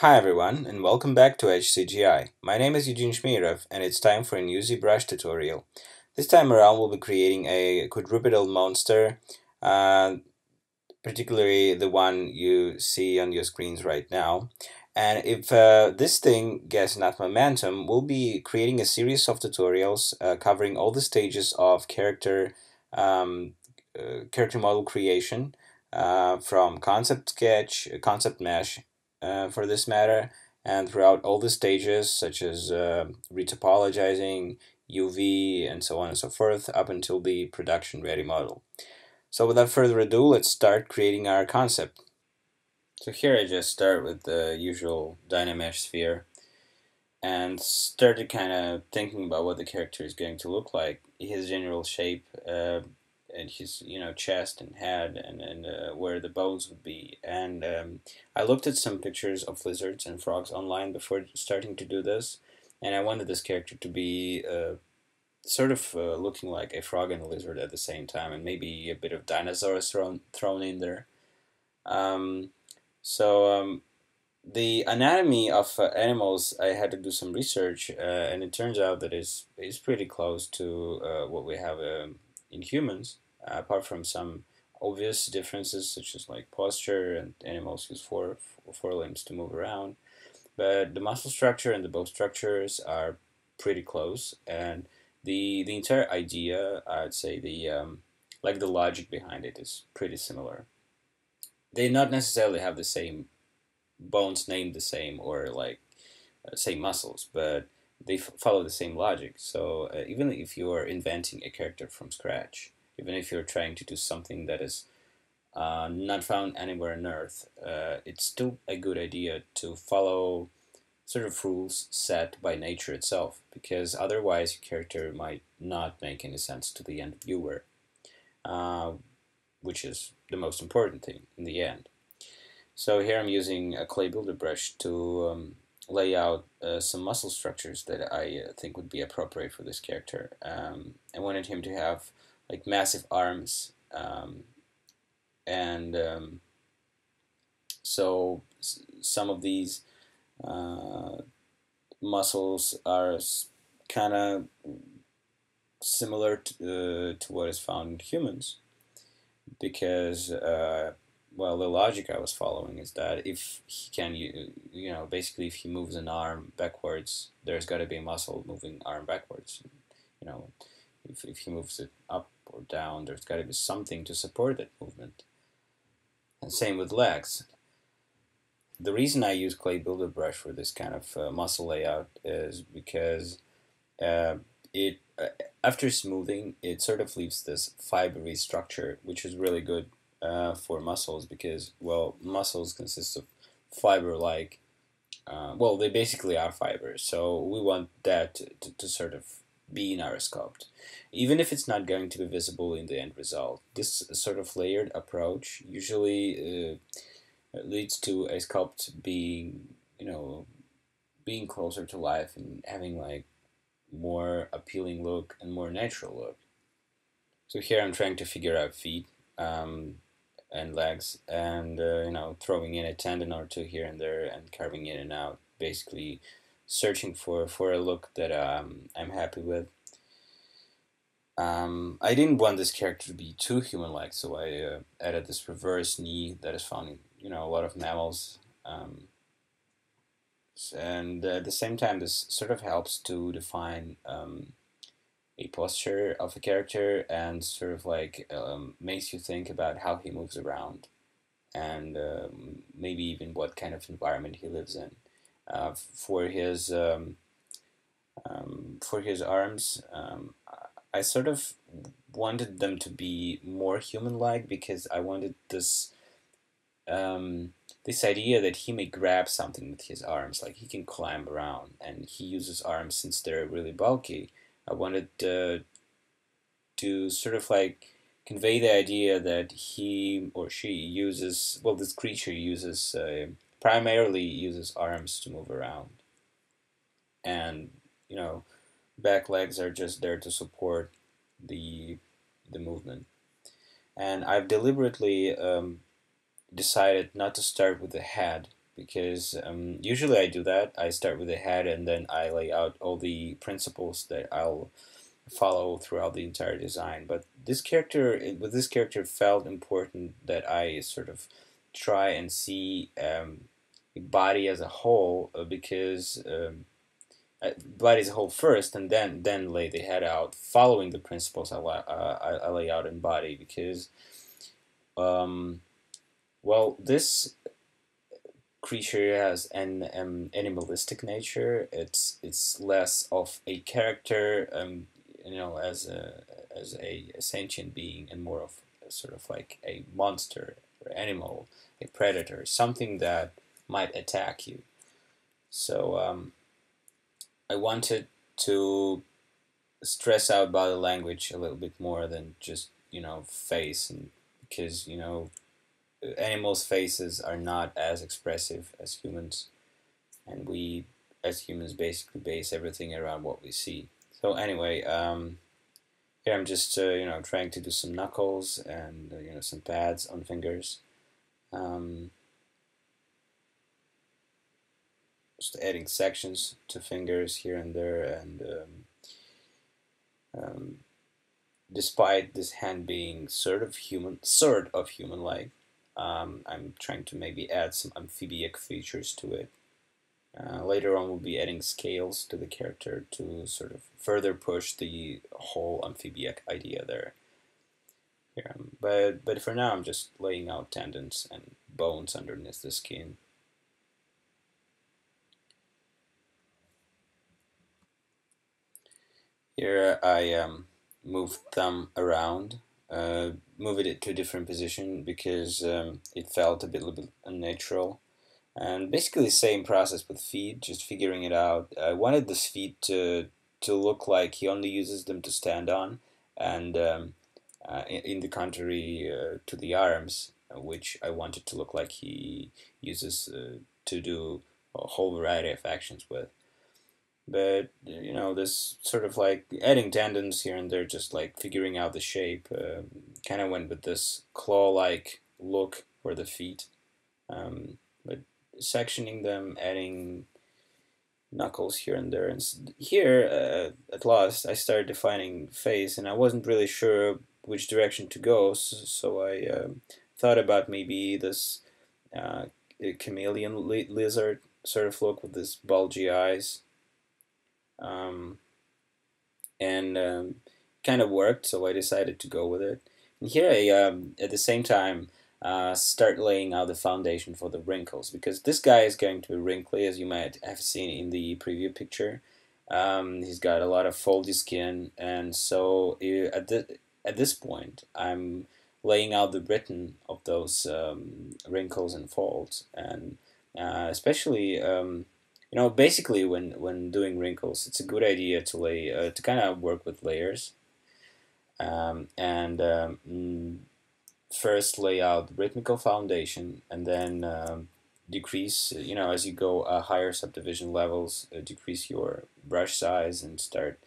Hi everyone, and welcome back to Edge-CGI. My name is Eugene Shmirev, and it's time for a new ZBrush tutorial. This time around we'll be creating a quadrupedal monster, particularly the one you see on your screens right now. And if this thing gets enough momentum, we'll be creating a series of tutorials covering all the stages of character model creation, from concept sketch, concept mesh, for this matter, and throughout all the stages such as retopologizing, UV, and so on and so forth, up until the production ready model. So without further ado, let's start creating our concept. So here I just start with the usual Dynamesh sphere and started kind of thinking about what the character is going to look like, his general shape, and his, chest and head, and where the bones would be. And I looked at some pictures of lizards and frogs online before starting to do this, and I wanted this character to be sort of looking like a frog and a lizard at the same time, and maybe a bit of dinosaurs thrown in there. The anatomy of animals, I had to do some research, and it turns out that it's pretty close to what we have in humans, apart from some obvious differences such as like posture, and animals use forelimbs to move around, but the muscle structure and the bone structures are pretty close, and the entire idea, I'd say the logic behind it is pretty similar. They not necessarily have the same bones named the same or like same muscles, but they follow the same logic. So even if you are inventing a character from scratch, even if you're trying to do something that is not found anywhere on Earth, it's still a good idea to follow sort of rules set by nature itself, because otherwise your character might not make any sense to the end viewer, which is the most important thing in the end. So here I'm using a clay builder brush to lay out some muscle structures that I think would be appropriate for this character. I wanted him to have like massive arms, and so some of these muscles are kind of similar to what is found in humans, because well, the logic I was following is that if he can, basically if he moves an arm backwards, there's got to be a muscle moving arm backwards. If he moves it up or down, there's got to be something to support that movement. And same with legs. The reason I use clay builder brush for this kind of muscle layout is because after smoothing, it sort of leaves this fibrous structure, which is really good for muscles, because, well, muscles consist of fiber-like, well, they basically are fibers, so we want that to sort of be in our sculpt. Even if it's not going to be visible in the end result, this sort of layered approach usually leads to a sculpt being, being closer to life and having, like, more appealing look and more natural look. So here I'm trying to figure out feet and legs, and throwing in a tendon or two here and there and carving in and out, basically searching for a look that I'm happy with. I didn't want this character to be too human-like, so I added this reverse knee that is found in a lot of mammals, and at the same time this sort of helps to define a posture of a character, and sort of like makes you think about how he moves around, and maybe even what kind of environment he lives in. For his arms, I sort of wanted them to be more human-like, because I wanted this this idea that he may grab something with his arms, like he can climb around, and he uses arms since they're really bulky. I wanted to sort of like convey the idea that he or she uses, well, this creature uses, primarily uses arms to move around. And, back legs are just there to support the movement. And I've deliberately decided not to start with the head, because usually I do that. I start with the head and then I lay out all the principles that I'll follow throughout the entire design. But this character, it felt important that I sort of try and see the body as a whole, because body as a whole first, and then lay the head out, following the principles I lay out in body, because well, this creature has an animalistic nature. It's less of a character, you know, as a sentient being, and more of sort of like a monster, or animal, a predator, something that might attack you. So I wanted to stress out body language a little bit more than just, you know, face, and because, you know, animals' faces are not as expressive as humans, and we as humans basically base everything around what we see. So anyway, here I'm just you know, trying to do some knuckles and you know, some pads on fingers, just adding sections to fingers here and there, and despite this hand being sort of human-like, I'm trying to maybe add some amphibic features to it. Later on, we'll be adding scales to the character to sort of further push the whole amphibic idea there. Here, but for now, I'm just laying out tendons and bones underneath the skin. Here I move thumb around, move it to a different position because it felt a little bit unnatural. And basically same process with feet, just figuring it out. I wanted this feet to look like he only uses them to stand on, and in the contrary to the arms, which I wanted to look like he uses to do a whole variety of actions with. But, you know, this sort of like adding tendons here and there, just like figuring out the shape, kind of went with this claw-like look for the feet. But sectioning them, adding knuckles here and there. And here, at last, I started defining face, and I wasn't really sure which direction to go, so I thought about maybe this chameleon lizard sort of look with this bulgy eyes. And kind of worked, so I decided to go with it. And here I, at the same time, start laying out the foundation for the wrinkles, because this guy is going to be wrinkly, as you might have seen in the preview picture. He's got a lot of foldy skin, and so at this point, I'm laying out the pattern of those wrinkles and folds, and especially. You know, basically, when doing wrinkles, it's a good idea to lay to kind of work with layers, and first lay out rhythmical foundation, and then decrease. You know, as you go higher subdivision levels, decrease your brush size and start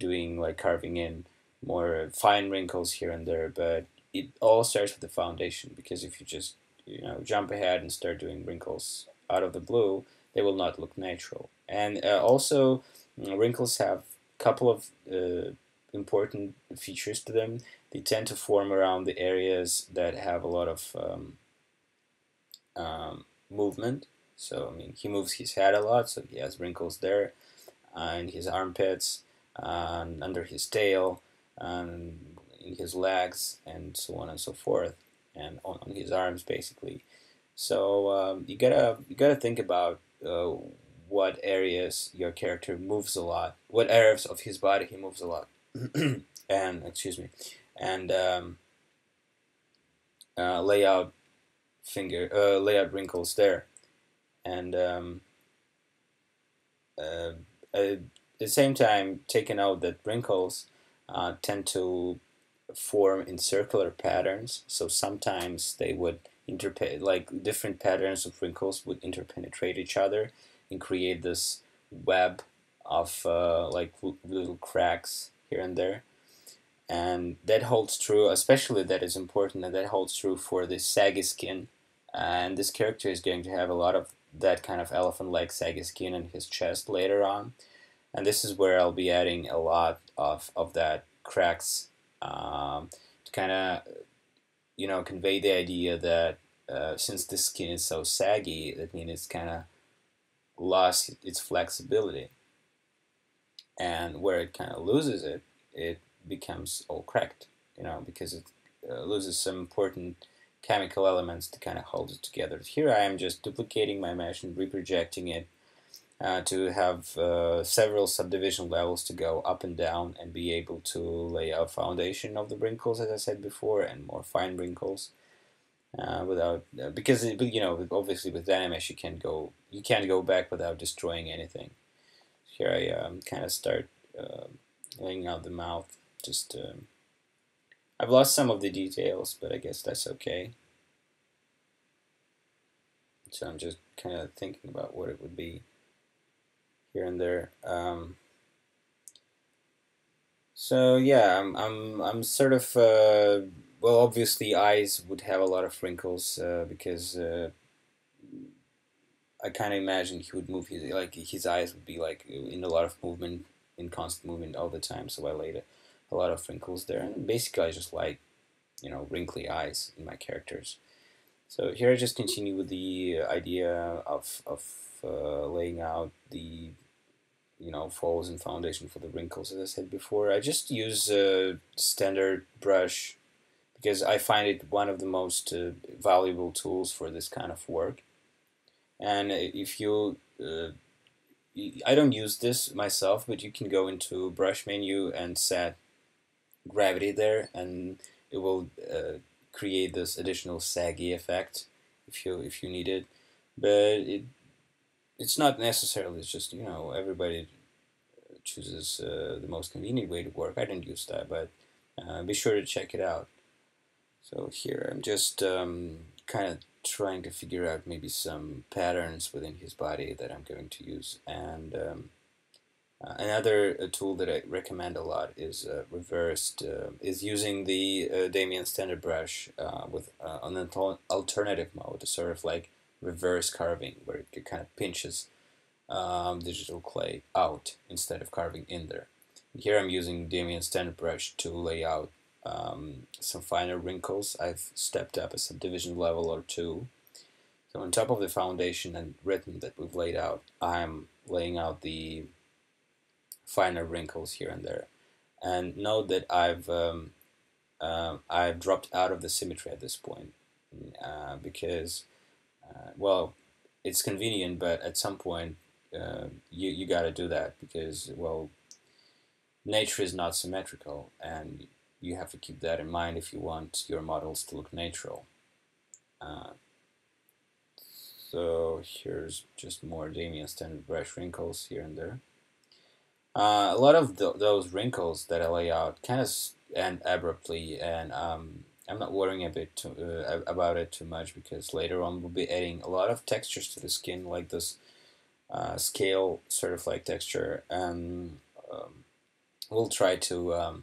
doing like carving in more fine wrinkles here and there. But it all starts with the foundation, because if you just, you know, jump ahead and start doing wrinkles out of the blue, they will not look natural. And also, you know, wrinkles have a couple of important features to them. They tend to form around the areas that have a lot of movement. So, I mean, he moves his head a lot, so he has wrinkles there, in his armpits, under his tail, in his legs, and so on and so forth, and on his arms, basically. So you gotta think about what areas your character moves a lot, what areas of his body he moves a lot, and excuse me, and lay out wrinkles there, and at the same time taking out that wrinkles tend to form in circular patterns, so sometimes they would. Like different patterns of wrinkles would interpenetrate each other and create this web of like little cracks here and there, and that holds true, especially that is important, and that holds true for the saggy skin, and this character is going to have a lot of that kind of elephant like saggy skin and his chest later on. And this is where I'll be adding a lot of that cracks to kind of, you know, convey the idea that since this skin is so saggy, that means it's kind of lost its flexibility. And where it kind of loses it, it becomes all cracked, you know, because it loses some important chemical elements to kind of hold it together. Here I am just duplicating my mesh and reprojecting it to have several subdivision levels to go up and down and be able to lay out foundation of the wrinkles, as I said before, and more fine wrinkles. Without because it, you know, obviously with Dynamesh you can go, you can't go back without destroying anything. Here I kind of start laying out the mouth. Just I've lost some of the details, but I guess that's okay. So I'm just kind of thinking about what it would be here and there. So yeah, I'm sort of. Well, obviously eyes would have a lot of wrinkles because I kind of imagine he would move his, like his eyes would be like in a lot of movement, in constant movement all the time. So I laid a lot of wrinkles there, and basically I just like, you know, wrinkly eyes in my characters. So here I just continue with the idea of laying out the, you know, folds and foundation for the wrinkles. As I said before, I just use a standard brush, because I find it one of the most valuable tools for this kind of work. And if you, I don't use this myself, but you can go into brush menu and set gravity there, and it will create this additional saggy effect if you need it. But it's not necessarily, it's just, you know, everybody chooses the most convenient way to work. I don't use that, but be sure to check it out. So here I'm just kind of trying to figure out maybe some patterns within his body that I'm going to use. And another tool that I recommend a lot is is using the Damien standard brush with an alternative mode, sort of like reverse carving, where it kind of pinches digital clay out instead of carving in there. And here I'm using Damien standard brush to lay out some finer wrinkles. I've stepped up a subdivision level or two. So on top of the foundation and rhythm that we've laid out, I'm laying out the finer wrinkles here and there. And note that I've dropped out of the symmetry at this point because, well, it's convenient, but at some point you got to do that because, well, nature is not symmetrical, and you have to keep that in mind if you want your models to look natural. So here's just more Damien standard brush wrinkles here and there. A lot of those wrinkles that I lay out kind of end abruptly, and I'm not worrying about it too much, because later on we'll be adding a lot of textures to the skin, like this scale sort of like texture, and we'll try to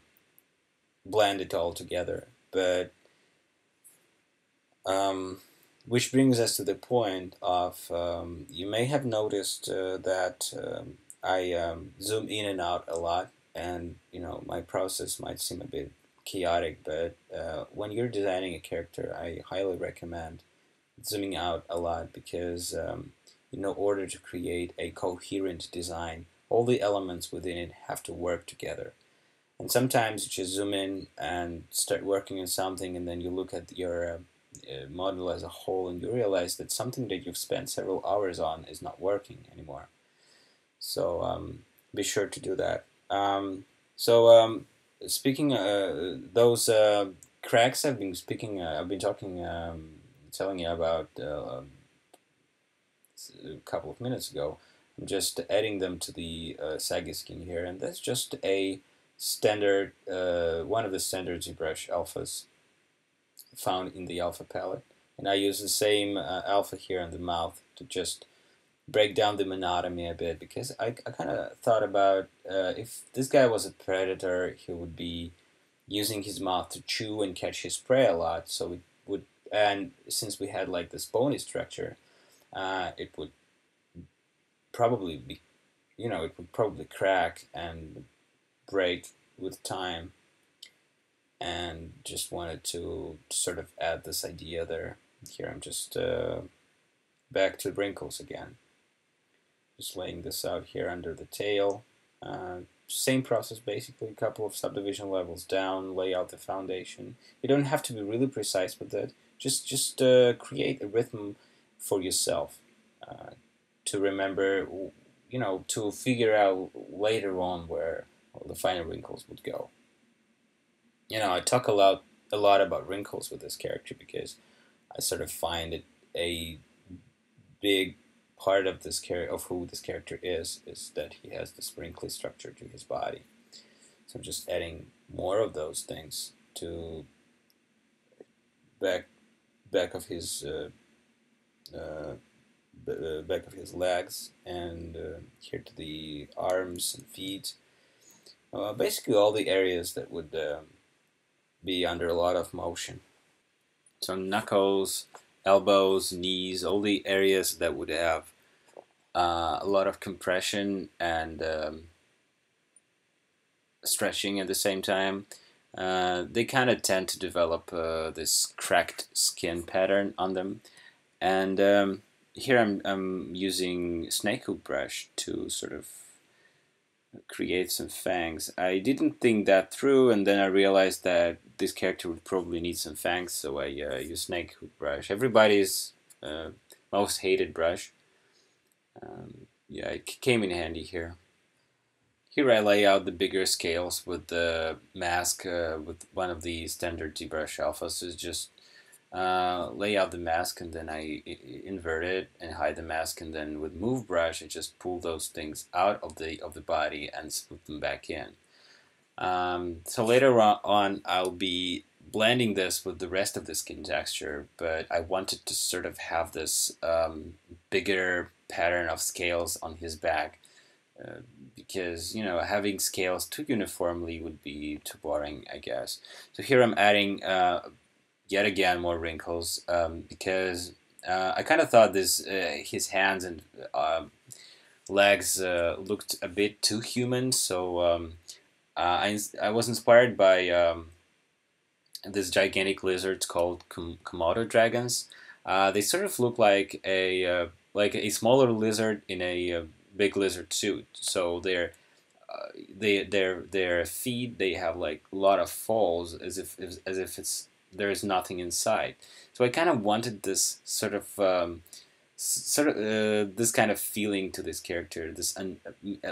blend it all together. But which brings us to the point of you may have noticed that I zoom in and out a lot, and you know, my process might seem a bit chaotic, but when you're designing a character, I highly recommend zooming out a lot, because in order to create a coherent design, all the elements within it have to work together. And sometimes you just zoom in and start working on something, and then you look at your model as a whole, and you realize that something that you've spent several hours on is not working anymore. So be sure to do that. Speaking those cracks I've been telling you about a couple of minutes ago, I'm just adding them to the saggy skin here, and that's just a standard, one of the standard ZBrush alphas found in the alpha palette, and I use the same alpha here on the mouth to just break down the monotony a bit, because I kind of thought about if this guy was a predator, he would be using his mouth to chew and catch his prey a lot, so it would, and since we had like this bony structure, it would probably be, it would probably crack and break with time, and just wanted to sort of add this idea there. Here I'm just back to wrinkles again, just laying this out here under the tail. Same process basically, a couple of subdivision levels down, lay out the foundation. You don't have to be really precise with that, just create a rhythm for yourself to remember, to figure out later on where all the finer wrinkles would go. I talk a lot about wrinkles with this character because I sort of find it a big part of this who this character is that he has this wrinkly structure to his body. So I'm just adding more of those things to back of his legs, and here to the arms and feet. Basically all the areas that would be under a lot of motion. So knuckles, elbows, knees, all the areas that would have a lot of compression and stretching at the same time. They kind of tend to develop this cracked skin pattern on them. And here I'm using snake hoop brush to sort of create some fangs. I didn't think that through, and then I realized that this character would probably need some fangs, so I used snake hoop brush. Everybody's most hated brush. Yeah, it came in handy here. Here I lay out the bigger scales with the mask with one of the standard ZBrush alphas. So it's just lay out the mask, and then I invert it and hide the mask, and then with move brush I just pull those things out of the body and slip them back in. So later on I'll be blending this with the rest of the skin texture, but I wanted to sort of have this bigger pattern of scales on his back, because having scales too uniformly would be too boring, I guess. So here I'm adding yet again more wrinkles, because I kind of thought this his hands and legs looked a bit too human, so I was inspired by this gigantic lizard called Komodo Dragons. They sort of look like a smaller lizard in a big lizard suit. So their feet, they have like a lot of folds, as if there is nothing inside. So I kind of wanted this this kind of feeling to this character, this a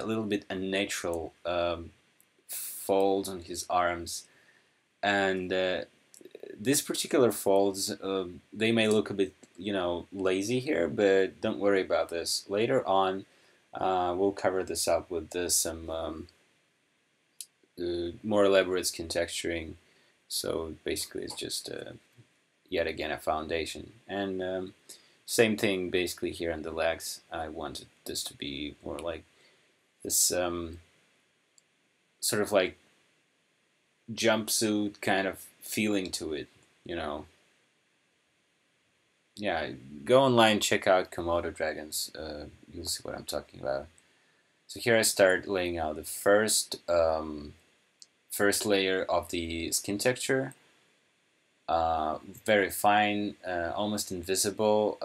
little bit unnatural fold on his arms, and these particular folds, they may look a bit lazy here, but don't worry about this. Later on we'll cover this up with some more elaborate skin texturing. So basically it's just yet again a foundation, and same thing basically here on the legs. I wanted this to be more like this sort of like jumpsuit kind of feeling to it, Yeah, go online, check out Komodo Dragons, you'll see what I'm talking about. So here I start laying out the first layer of the skin texture, very fine, almost invisible.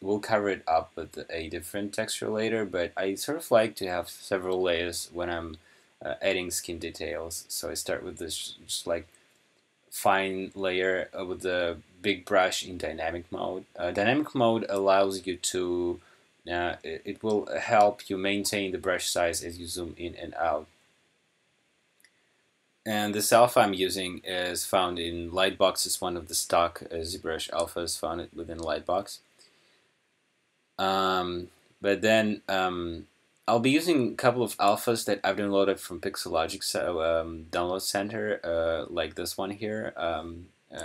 We'll cover it up with a different texture later, but I sort of like to have several layers when I'm adding skin details. So I start with this just like fine layer with the big brush in dynamic mode. Dynamic mode allows you to, it will help you maintain the brush size as you zoom in and out. And this alpha I'm using is found in Lightbox. It's one of the stock ZBrush alphas found within Lightbox. But then I'll be using a couple of alphas that I've downloaded from Pixelogic's download center, like this one here.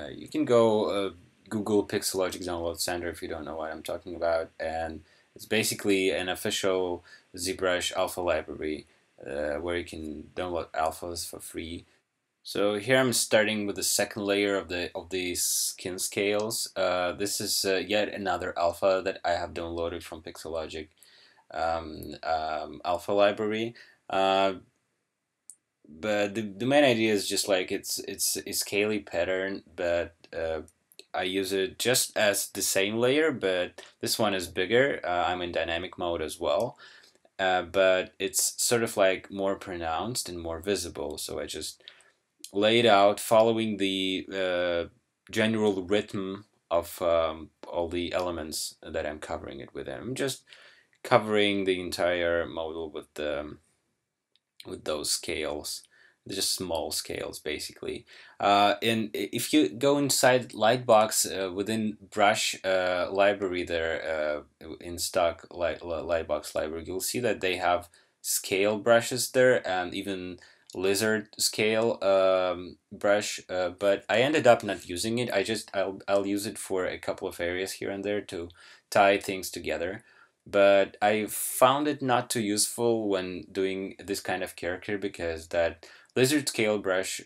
You can go Google Pixelogic download center if you don't know what I'm talking about, and it's basically an official ZBrush alpha library. Where you can download alphas for free. So here I'm starting with the second layer of the skin scales. This is yet another alpha that I have downloaded from Pixelogic. alpha library. But the main idea is just like it's a scaly pattern, but I use it just as the same layer, but this one is bigger. I'm in dynamic mode as well, but it's sort of like more pronounced and more visible. So I just lay it out following the general rhythm of all the elements that I'm covering it with. I'm just covering the entire model with the with those scales. They're just small scales basically. And if you go inside Lightbox within Brush library there, in stock Lightbox library, you'll see that they have scale brushes there and even lizard scale brush, but I ended up not using it. I'll use it for a couple of areas here and there to tie things together. But I found it not too useful when doing this kind of character, because that lizard scale brush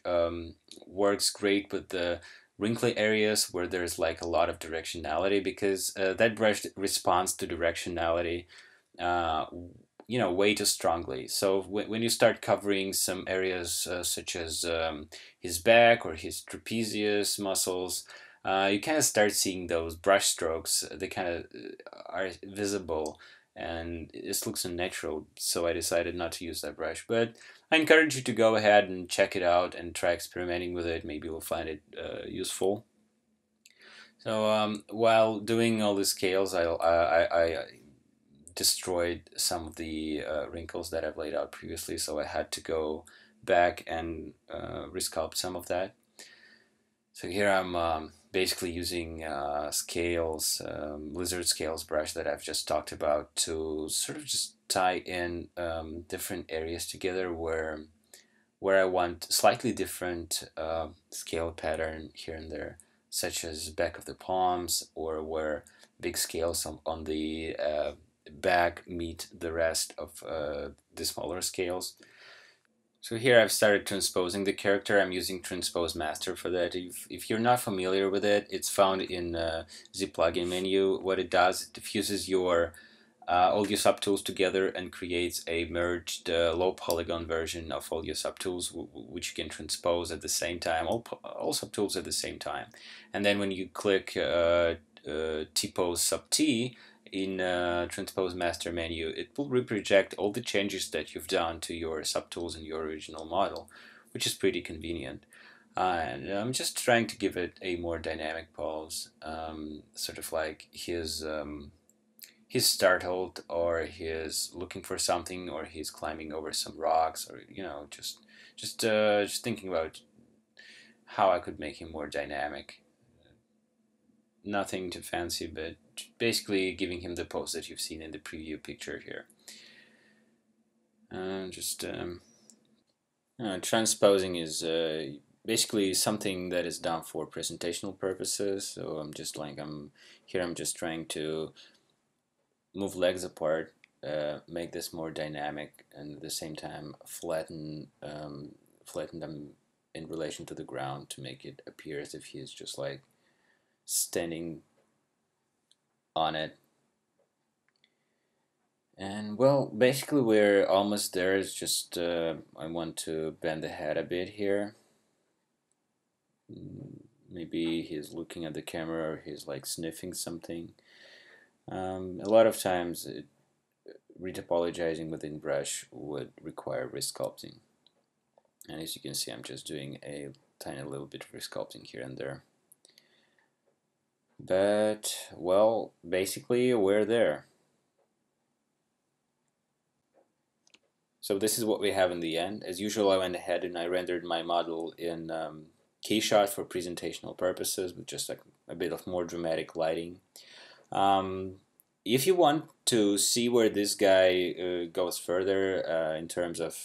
works great with the wrinkly areas where there's like a lot of directionality, because that brush responds to directionality, you know, way too strongly. So when you start covering some areas such as his back or his trapezius muscles, you kind of start seeing those brush strokes. They kind of are visible and this looks unnatural, so I decided not to use that brush. But I encourage you to go ahead and check it out and try experimenting with it. Maybe you'll find it useful. So while doing all the scales, I destroyed some of the wrinkles that I've laid out previously, so I had to go back and resculpt some of that. So here I'm basically using scales, lizard scales brush that I've just talked about, to sort of just tie in different areas together where I want slightly different scale pattern here and there, such as back of the palms, or where big scales on the back meet the rest of the smaller scales. So here I've started transposing the character. I'm using Transpose Master for that. If you're not familiar with it, it's found in the plugin menu. What it does, it diffuses your all your subtools together and creates a merged low polygon version of all your subtools, which you can transpose at the same time, all subtools at the same time. And then when you click T-pose sub T in Transpose Master menu, it will reproject all the changes that you've done to your subtools in your original model, which is pretty convenient. And I'm just trying to give it a more dynamic pose, sort of like he's startled, or he's looking for something, or he's climbing over some rocks, or you know, just thinking about how I could make him more dynamic. Nothing too fancy, but basically giving him the pose that you've seen in the preview picture here. Just transposing is basically something that is done for presentational purposes. So I'm just like I'm just trying to move legs apart, make this more dynamic, and at the same time flatten them in relation to the ground to make it appear as if he is just like standing on it. And well, basically we're almost there. It's just I want to bend the head a bit here. Maybe he's looking at the camera, or he's like sniffing something. A lot of times retopologizing within Brush would require resculpting, and as you can see, I'm just doing a tiny little bit of resculpting here and there. But, well, basically we're there. So this is what we have in the end. As usual, I went ahead and I rendered my model in Keyshot for presentational purposes, with just like a bit of more dramatic lighting. If you want to see where this guy goes further in terms of,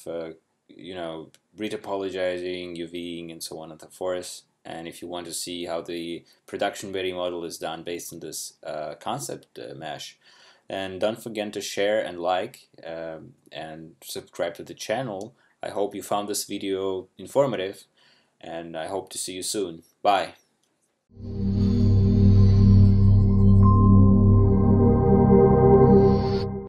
you know, retopologizing, UVing, and so on and so forth, and if you want to see how the production ready model is done based on this concept mesh, then don't forget to share and like and subscribe to the channel. I hope you found this video informative, and I hope to see you soon. Bye!